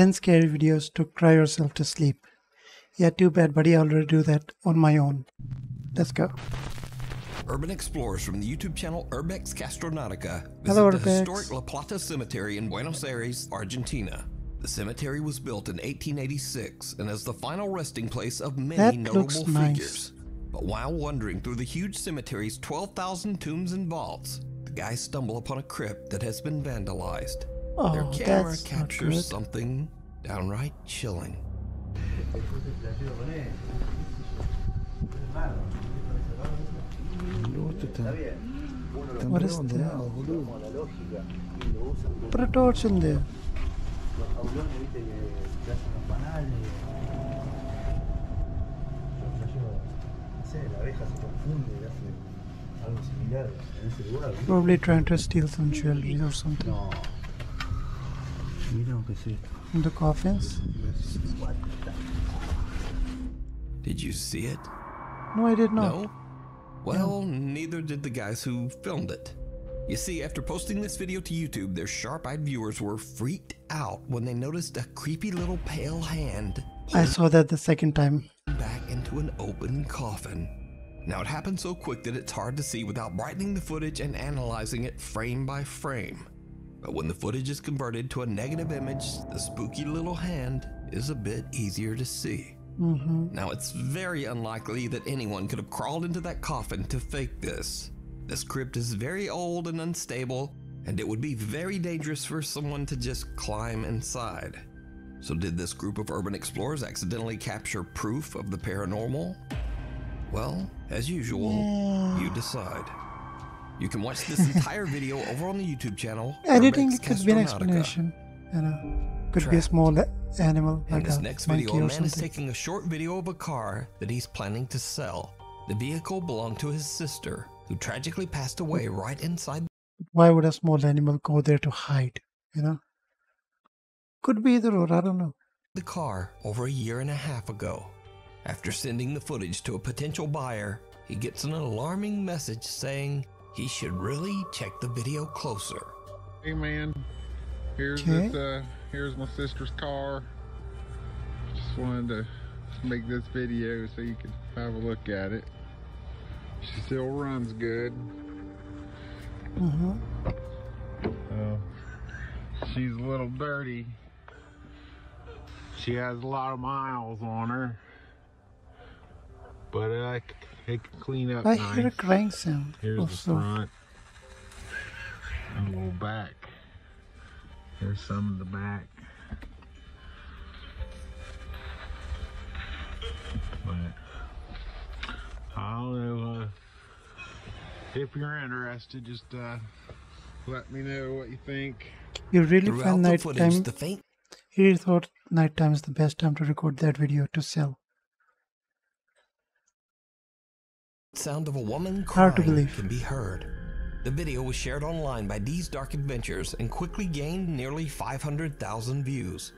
10 scary videos to cry yourself to sleep. Yeah, too bad, buddy. I already do that on my own. Let's go. Urban explorers from the YouTube channel Urbex Castronautica visit the historic La Plata Cemetery in Buenos Aires, Argentina. The cemetery was built in 1886 and is the final resting place of many notable figures. But while wandering through the huge cemetery's 12,000 tombs and vaults, the guys stumble upon a crypt that has been vandalized. Oh, their camera captures something downright chilling. What is that? Put a torch in there. Probably trying to steal some jewelry or something. In the coffins? Did you see it? No, I did not. No? Well, neither did the guys who filmed it. You see, after posting this video to YouTube, their sharp-eyed viewers were freaked out when they noticed a creepy little pale hand. I saw that the second time. Back into an open coffin. Now, it happened so quick that it's hard to see without brightening the footage and analyzing it frame by frame. But when the footage is converted to a negative image, the spooky little hand is a bit easier to see. Mm-hmm. Now, it's very unlikely that anyone could have crawled into that coffin to fake this. This crypt is very old and unstable, and it would be very dangerous for someone to just climb inside. So did this group of urban explorers accidentally capture proof of the paranormal? Well, as usual, you decide. You can watch this entire video over on the YouTube channel. Editing could be an explanation. You know, could be a small animal. In this next video, a man is taking a short video of a car that he's planning to sell. The vehicle belonged to his sister, who tragically passed away right inside. Why would a small animal go there to hide, you know? Could be either or, I don't know. The car over a year and a half ago. After sending the footage to a potential buyer, he gets an alarming message saying he should really check the video closer. Hey man, here's my sister's car. Just wanted to make this video so you can have a look at it. She still runs good. She's a little dirty. She has a lot of miles on her, but it can clean up. I hear a crank sound. Here's the front and a little back. Here's some of the back, but I don't know. If you're interested, just let me know what you think. You really find nighttime? He really thought nighttime is the best time to record that video to sell. Sound of a woman crying can be heard. The video was shared online by These Dark Adventures and quickly gained nearly 500,000 views.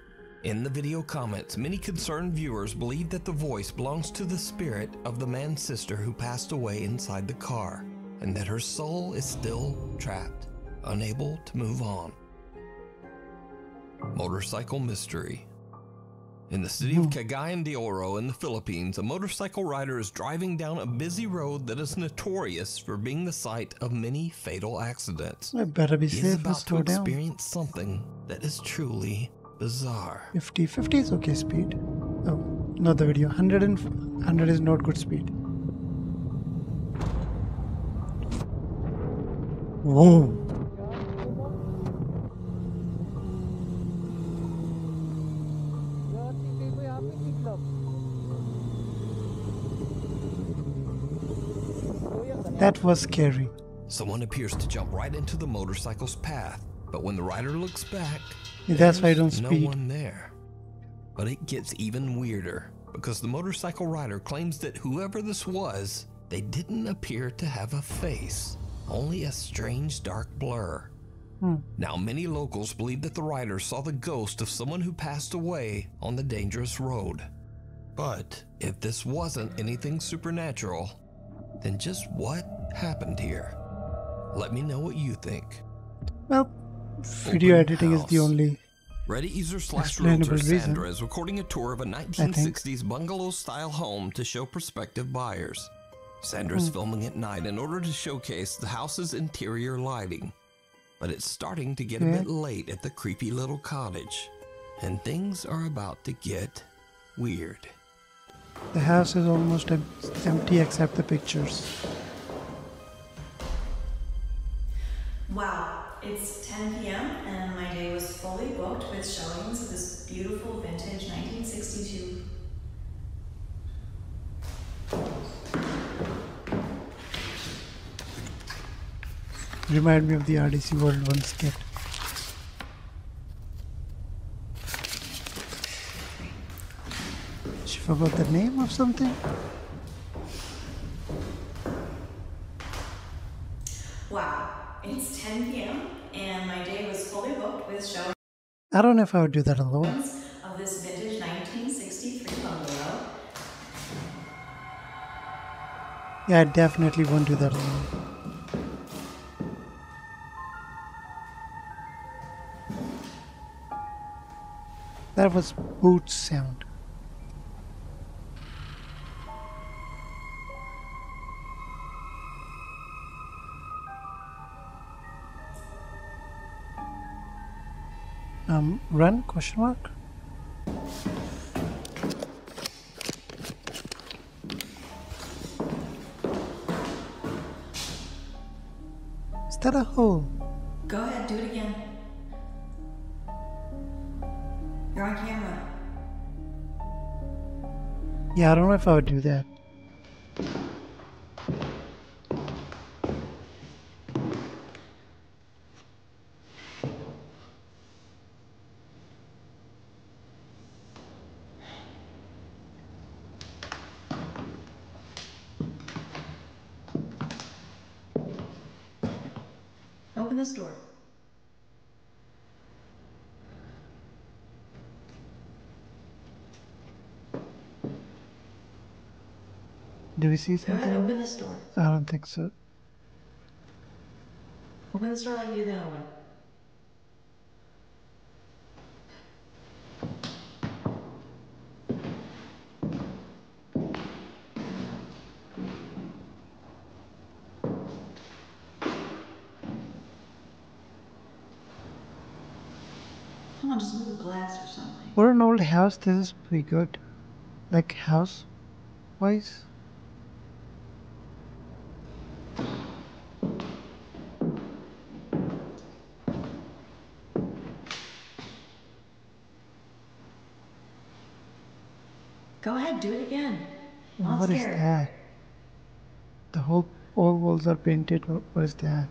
In the video comments, many concerned viewers believe that the voice belongs to the spirit of the man's sister who passed away inside the car, and that her soul is still trapped, unable to move on. Motorcycle mystery. In the city of Cagayan de Oro in the Philippines, a motorcycle rider is driving down a busy road that is notorious for being the site of many fatal accidents. I better be safe. He is about to experience something that is truly bizarre. 50 is okay speed. Oh, not the video. 100 is not good speed. Whoa. That was scary. Someone appears to jump right into the motorcycle's path, but when the rider looks back, that's why I don't speed. No one there. But it gets even weirder, because the motorcycle rider claims that whoever this was, they didn't appear to have a face, only a strange dark blur. Now, many locals believe that the rider saw the ghost of someone who passed away on the dangerous road. But if this wasn't anything supernatural, then just what happened here? Let me know what you think. Well, video editing is the only Reddit user/realtor Sandra is recording a tour of a 1960s bungalow-style home to show prospective buyers. Sandra's filming at night in order to showcase the house's interior lighting. But it's starting to get a bit late at the creepy little cottage, and things are about to get weird. The house is almost empty except the pictures. Wow, it's 10 p.m. and my day was fully booked with showings of this beautiful vintage 1962. Remind me of the RDC World 1 skit. She forgot the name of something? Wow. It's 10 p.m. and my day was fully booked with showings. I don't know if I would do that alone. Of this vintage 1963 bungalow. Yeah, I definitely won't do that alone. That was boots sound. Run? Question mark? Is that a hole? Go ahead, do it again. You're on camera. Yeah, I don't know if I would do that. Open this door. Do we see something? Go ahead, open this door. I don't think so. Open this door like you do the other one. Come on, just move the glass or something. What an old house. This is pretty good. Like house-wise. Go ahead, do it again. What is that? The whole all walls are painted. What is that?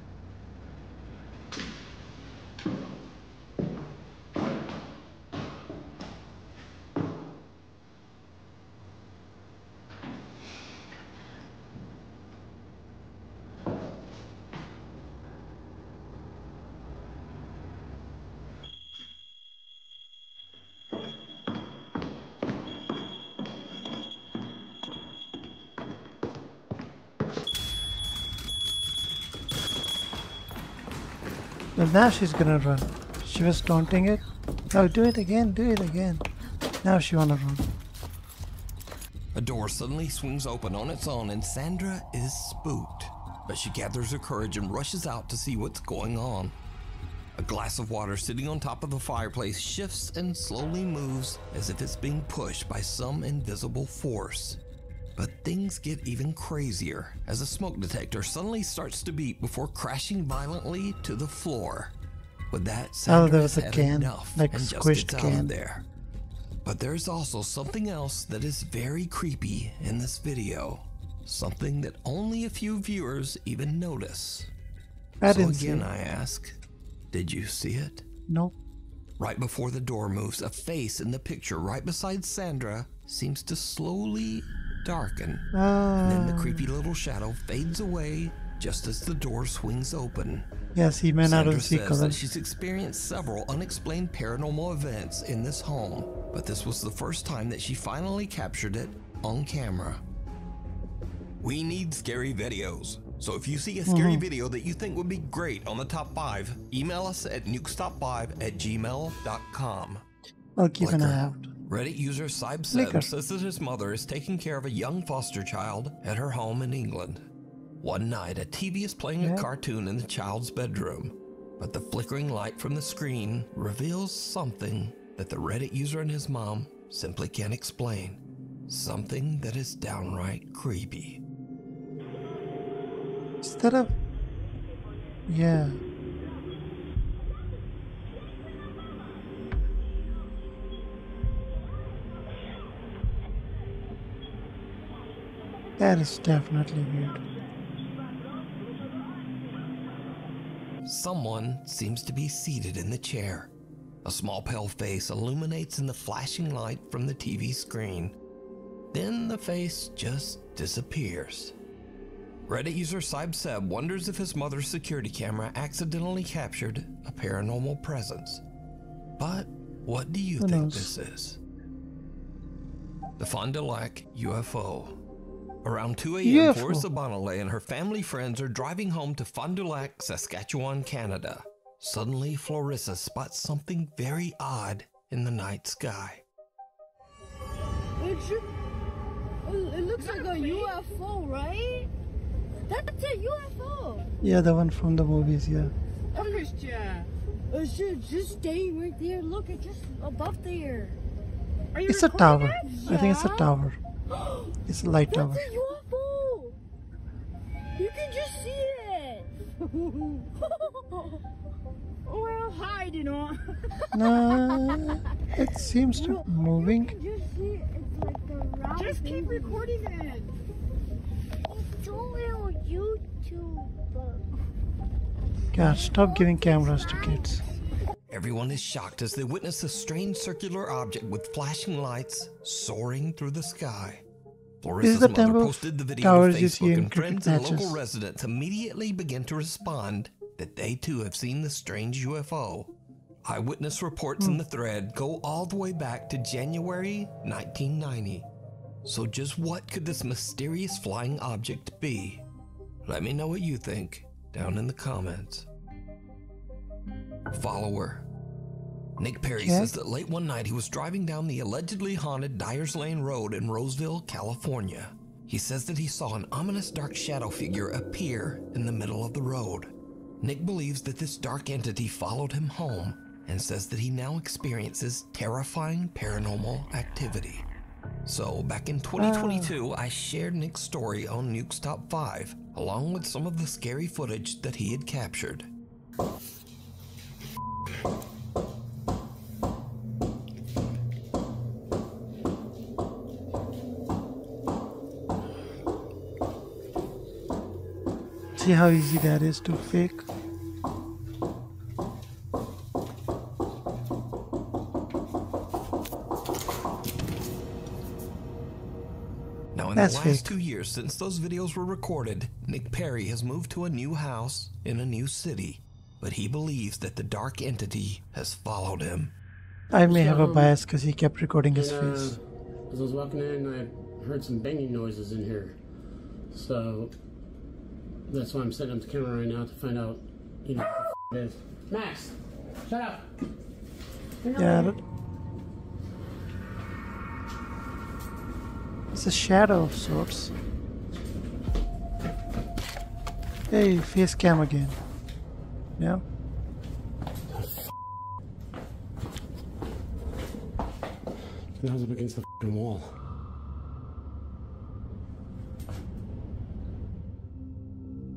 Well, now she's gonna run. She was taunting it. Now do it again, do it again. Now she wanna run. A door suddenly swings open on its own and Sandra is spooked. But she gathers her courage and rushes out to see what's going on. A glass of water sitting on top of the fireplace shifts and slowly moves as if it's being pushed by some invisible force. But things get even crazier as a smoke detector suddenly starts to beep before crashing violently to the floor. With that, Sandra has had enough and just gets out of there. But there's also something else that is very creepy in this video. Something that only a few viewers even notice. So again I ask, did you see it? Nope. Right before the door moves, a face in the picture right beside Sandra seems to slowly darken, and then the creepy little shadow fades away just as the door swings open. Yes, he may not have seen color. She's experienced several unexplained paranormal events in this home, but this was the first time that she finally captured it on camera. We need scary videos. So if you see a scary video that you think would be great on the top 5, email us at nukestop5@gmail.com. I'll keep an eye out. Reddit user Sibseb says that his mother is taking care of a young foster child at her home in England. One night, a TV is playing a cartoon in the child's bedroom, but the flickering light from the screen reveals something that the Reddit user and his mom simply can't explain. Something that is downright creepy. Is that a... yeah. That is definitely weird. Someone seems to be seated in the chair. A small pale face illuminates in the flashing light from the TV screen. Then the face just disappears. Reddit user Sibseb wonders if his mother's security camera accidentally captured a paranormal presence. But what do you think this is? The Fond du Lac UFO. Around 2 a.m., Florissa Bonalé and her family friends are driving home to Fond du Lac, Saskatchewan, Canada. Suddenly, Florissa spots something very odd in the night sky. It looks like a UFO, right? That's a UFO! Yeah, the one from the movies, yeah. It's just staying right there. Look, it's just above there. It's a tower. Yeah. I think it's a tower. It's a light tower. That's a UFO! You can just see it! We're hiding, you know? No, it seems to be moving. You can just see it. It's like the round thing. Keep recording it! It's only on YouTube. God, stop giving cameras to kids. Everyone is shocked as they witness a strange circular object with flashing lights soaring through the sky. Florissa's mother posted the video on Facebook, and friends and local residents immediately begin to respond that they too have seen the strange UFO. Eyewitness reports in the thread go all the way back to January 1990. So just what could this mysterious flying object be? Let me know what you think down in the comments. Follower. Nick Perry says that late one night he was driving down the allegedly haunted Dyer's Lane Road in Roseville, California. He says that he saw an ominous dark shadow figure appear in the middle of the road. Nick believes that this dark entity followed him home and says that he now experiences terrifying paranormal activity. So back in 2022, I shared Nick's story on Nuke's Top 5, along with some of the scary footage that he had captured. See how easy that is to fake? Now in the last 2 years since those videos were recorded, Nick Perry has moved to a new house in a new city, but he believes that the dark entity has followed him. I may have a bias because he kept recording his face. As I was walking in, I heard some banging noises in here. So that's why I'm setting up the camera right now to find out, you know, what the f*** it is. Max, shut up! Yeah. It's a shadow of sorts. Hey, face cam again. Yeah. That was up against the f***ing wall.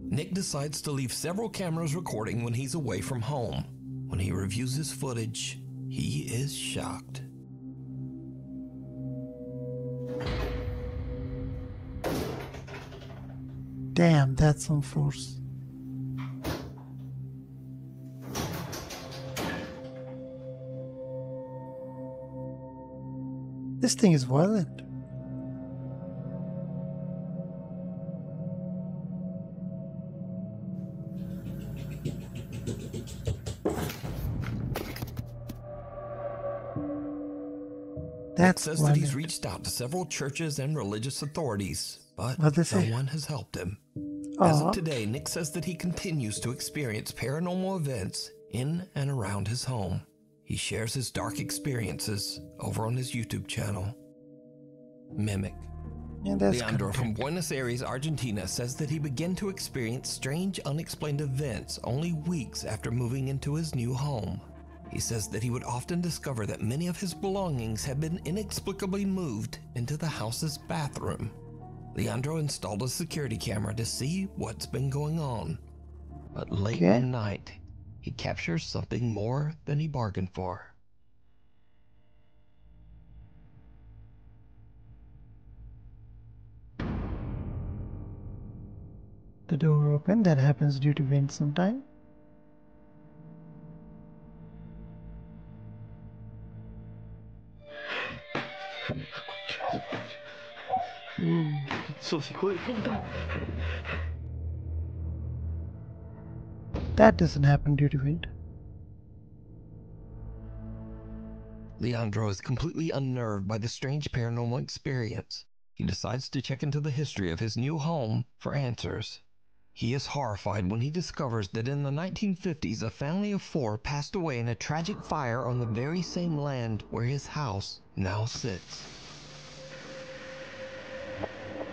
Nick decides to leave several cameras recording when he's away from home. When he reviews his footage, he is shocked. Damn, that's some force. This thing is violent. It says that he's reached out to several churches and religious authorities, but no one has helped him. As of today, Nick says that he continues to experience paranormal events in and around his home. He shares his dark experiences over on his YouTube channel, Mimic. Yeah, Leandro from Buenos Aires, Argentina, says that he began to experience strange, unexplained events only weeks after moving into his new home. He says that he would often discover that many of his belongings had been inexplicably moved into the house's bathroom. Leandro installed a security camera to see what's been going on. But late one night, he captures something more than he bargained for. The door open, that happens due to wind sometime. That doesn't happen due to wind. Leandro is completely unnerved by the strange paranormal experience. He decides to check into the history of his new home for answers. He is horrified when he discovers that in the 1950s, a family of 4 passed away in a tragic fire on the very same land where his house now sits.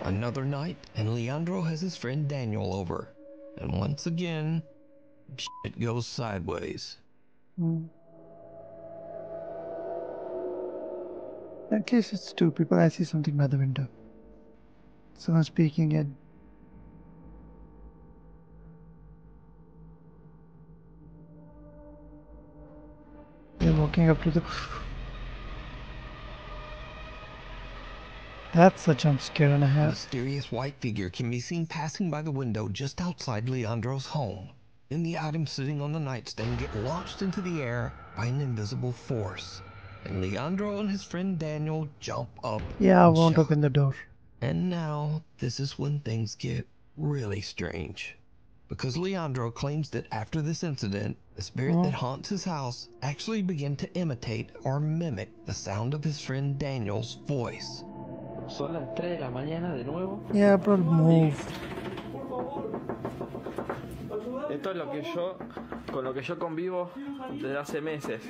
Another night, and Leandro has his friend Daniel over. And once again, shit goes sideways. At least it's 2 people. I see something by the window. Someone speaking in. They're walking up to the... That's a jump scare and a half. A mysterious white figure can be seen passing by the window just outside Leandro's home. Then the items sitting on the nightstand get launched into the air by an invisible force. And Leandro and his friend Daniel jump up. Yeah, I won't open the door. And now, this is when things get really strange. Because Leandro claims that after this incident, the spirit that haunts his house actually began to imitate or mimic the sound of his friend Daniel's voice. Yeah, but move. Esto es lo que yo, con lo que yo convivo desde hace meses.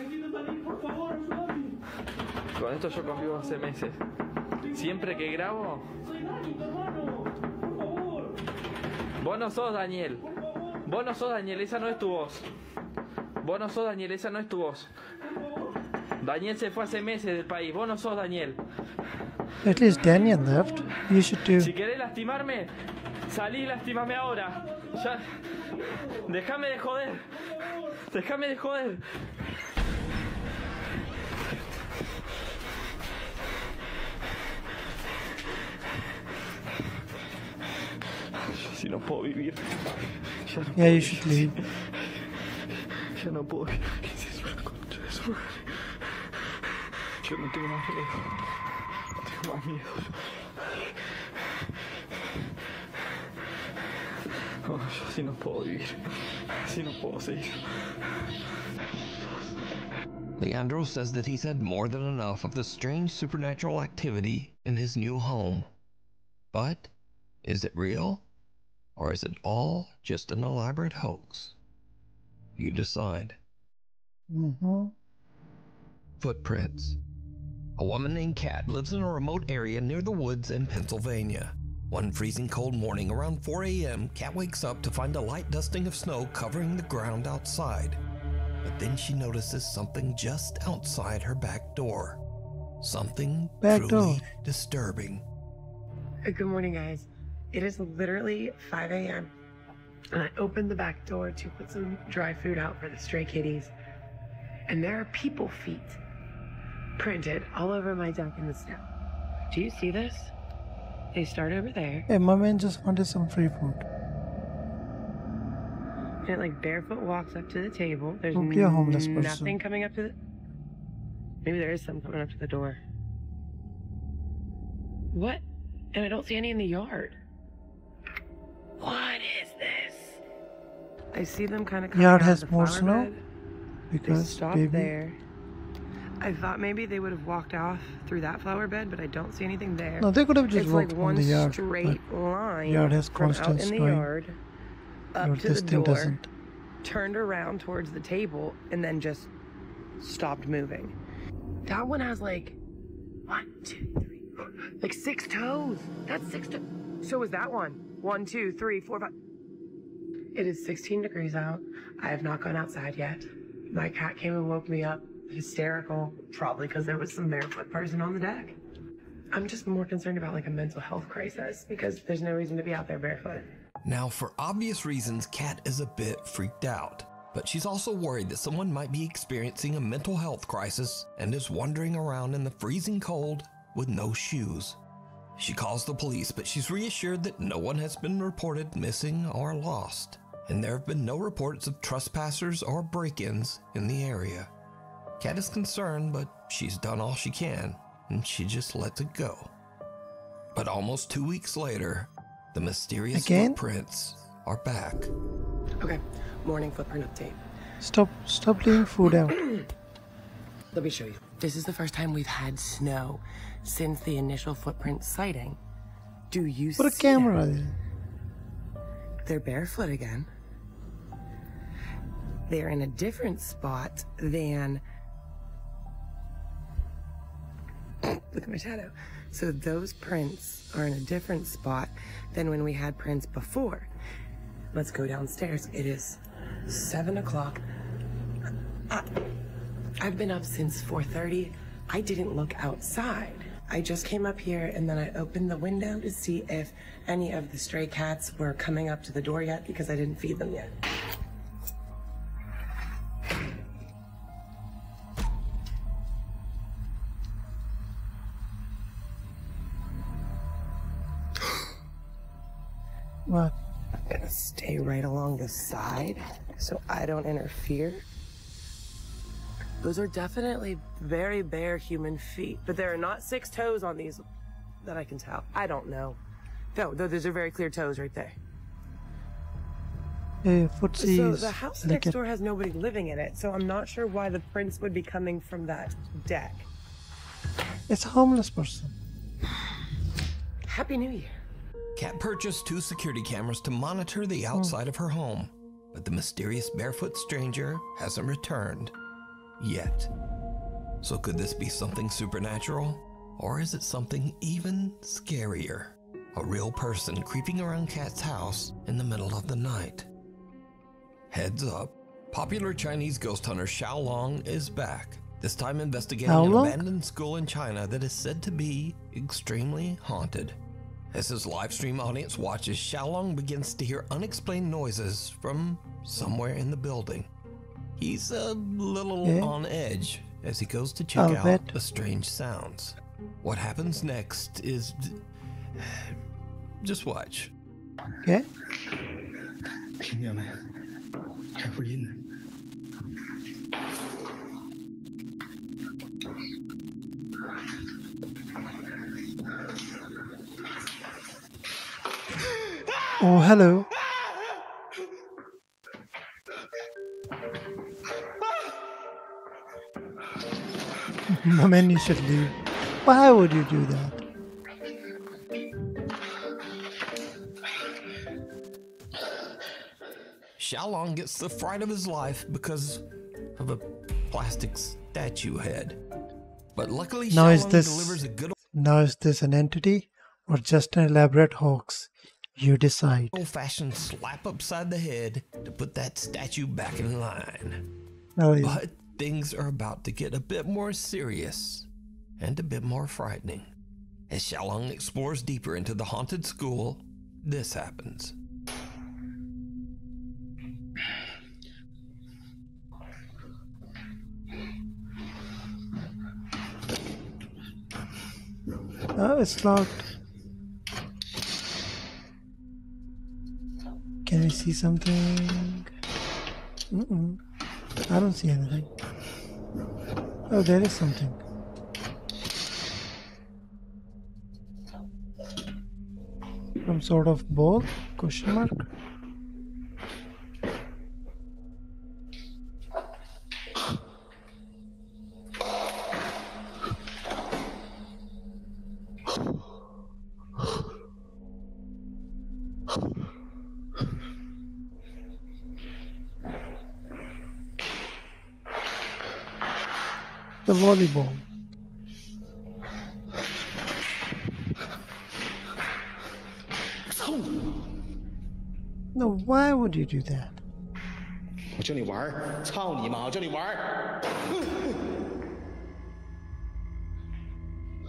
Con esto yo convivo hace meses. Siempre que grabo. Vos no sos Daniel. Vos no sos Daniel, esa no es tu voz. Vos no sos Daniel, esa no es tu voz. Daniel se fue hace meses del país. Vos no sos Daniel. At least Daniel left. You should do. Si querés lastimarme, salí y lastimame ahora. Ya. Déjame de joder. Déjame de joder. Si no puedo vivir. Yeah, you should leave. Ya no puedo vivir. Yo no tengo más miedo. No tengo más miedo. No, yo si no puedo vivir. Si no puedo seguir. Leandro says that he's had more than enough of the strange supernatural activity in his new home. But is it real? Or is it all just an elaborate hoax? You decide. Footprints. A woman named Kat lives in a remote area near the woods in Pennsylvania. One freezing cold morning around 4 a.m., Kat wakes up to find a light dusting of snow covering the ground outside. But then she notices something just outside her back door. Something truly disturbing. Good morning, guys. It is literally 5 a.m. and I opened the back door to put some dry food out for the stray kitties. And there are people feet printed all over my deck in the snow. Do you see this? They start over there. Hey, my man just wanted some free food. And it like barefoot walks up to the table. There's nothing coming up to the... Maybe there is something coming up to the door. What? And I don't see any in the yard. What is this? I see them kind of coming out of the flower bed. Yard has more snow? Because they stop there. I thought maybe they would have walked off through that flower bed, but I don't see anything there. No, they could have just walked on the yard. It's like one straight line out in the yard, up to the door, turned around towards the table, and then just stopped moving. That one has like 1, 2, 3, 4, like 6 toes. That's 6 toes. So is that one. 1, 2, 3, 4, 5. It is 16 degrees out. I have not gone outside yet. My cat came and woke me up, hysterical, probably because there was some barefoot person on the deck. I'm just more concerned about like a mental health crisis because there's no reason to be out there barefoot. Now, for obvious reasons, Kat is a bit freaked out, but she's also worried that someone might be experiencing a mental health crisis and is wandering around in the freezing cold with no shoes. She calls the police, but she's reassured that no one has been reported missing or lost, and there have been no reports of trespassers or break-ins in the area. Kat is concerned, but she's done all she can, and she just lets it go. But almost 2 weeks later, the mysterious footprints are back. Okay, morning footprint update. Stop leaving food out. Let me show you. This is the first time we've had snow since the initial footprint sighting. Do you see? Put a camera in. They're barefoot again. They're in a different spot than... Look at my shadow. So those prints are in a different spot than when we had prints before. Let's go downstairs. It is 7 o'clock. I've been up since 4:30. I didn't look outside. I just came up here and then I opened the window to see if any of the stray cats were coming up to the door yet because I didn't feed them yet. What? I'm gonna stay right along the side so I don't interfere. Those are definitely very bare human feet, but there are not 6 toes on these that I can tell. I don't know. Though those are very clear toes right there. So the house next door has nobody living in it, so I'm not sure why the prints would be coming from that deck. It's a homeless person. Happy New Year. Kat purchased 2 security cameras to monitor the outside of her home, but the mysterious barefoot stranger hasn't returned. Yet. So could this be something supernatural? Or is it something even scarier? A real person creeping around Kat's house in the middle of the night. Heads up, popular Chinese ghost hunter Xiaolong is back, this time investigating an abandoned school in China that is said to be extremely haunted. As his live stream audience watches, Xiaolong begins to hear unexplained noises from somewhere in the building. He's a little on edge as he goes to check out the strange sounds. What happens next is... just watch. Okay. Oh, hello. No, man, you should leave. Why would you do that? Xiaolong gets the fright of his life because of a plastic statue head. But luckily, Xiaolong delivers a good... Now is this an entity or just an elaborate hoax? You decide. Old-fashioned slap upside the head to put that statue back in line. Oh, yeah. But things are about to get a bit more serious and a bit more frightening. As Xiaolong explores deeper into the haunted school, this happens. Oh, it's locked. Can I see something? I don't see anything. Oh, there is something. Some sort of ball? Question mark? the volleyball. No, why would you do that?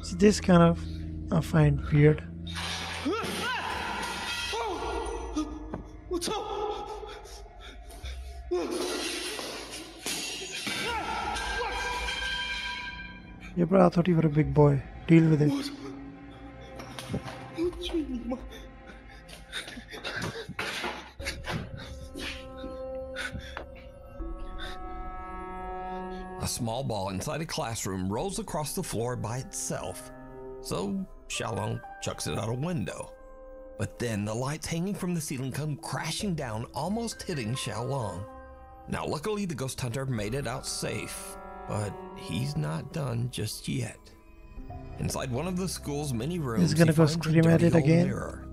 See, this kind of I find weird. Yeah, but I thought you were a big boy. Deal with it. A small ball inside a classroom rolls across the floor by itself, so Xiaolong chucks it out a window. But then the lights hanging from the ceiling come crashing down, almost hitting Xiaolong. Now luckily the ghost hunter made it out safe, but he's not done just yet. Inside one of the school's many rooms, he's gonna go scream at it again. Mirror.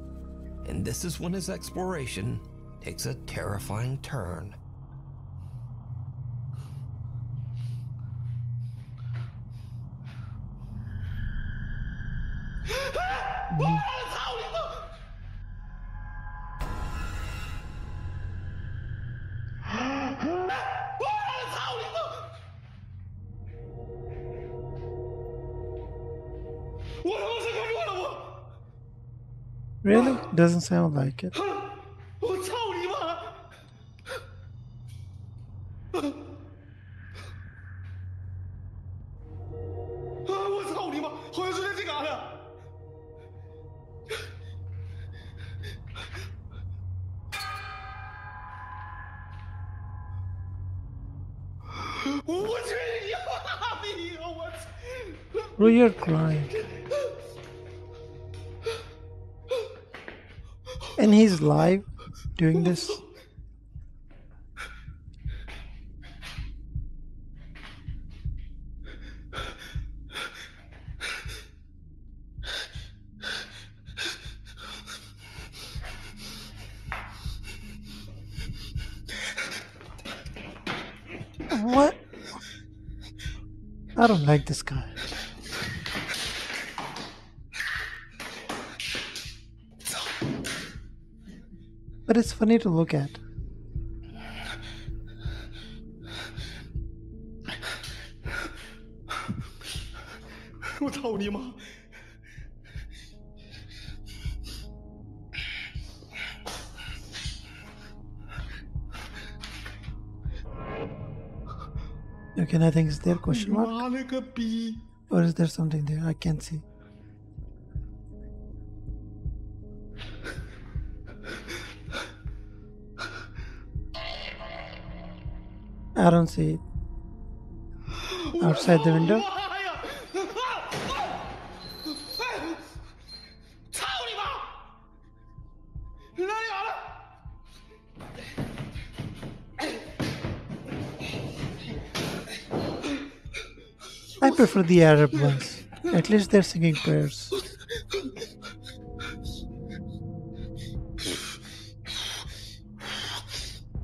And this is when his exploration takes a terrifying turn. Really? Doesn't sound like it. Bro, you're crying. And he's live doing this. What? I don't like this guy. But it's funny to look at. Okay, I think it's there question mark. Or is there something there? I can't see. I don't see it. Outside the window. I prefer the Arab ones. At least they're singing prayers.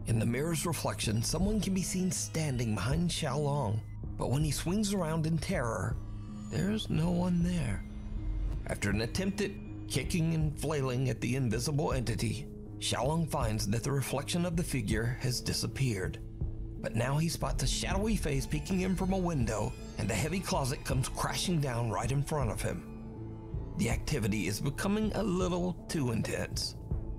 In the mirror's reflection, someone can be seen standing behind Xiaolong, but when he swings around in terror, there's no one there. After an attempt at kicking and flailing at the invisible entity, Xiaolong finds that the reflection of the figure has disappeared. But now he spots a shadowy face peeking in from a window, and the heavy closet comes crashing down right in front of him. The activity is becoming a little too intense.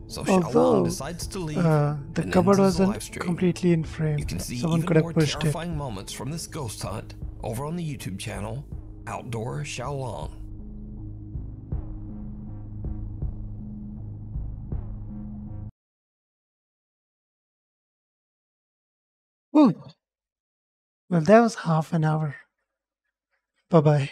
So Xiaolong decides to leave. The cupboard wasn't completely in frame. You can see someone even could have more pushed terrifying moments from this ghost hunt over on the YouTube channel Outdoor Xiaolong. Ooh. Well, that was half an hour. Bye bye.